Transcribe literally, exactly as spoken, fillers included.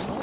No.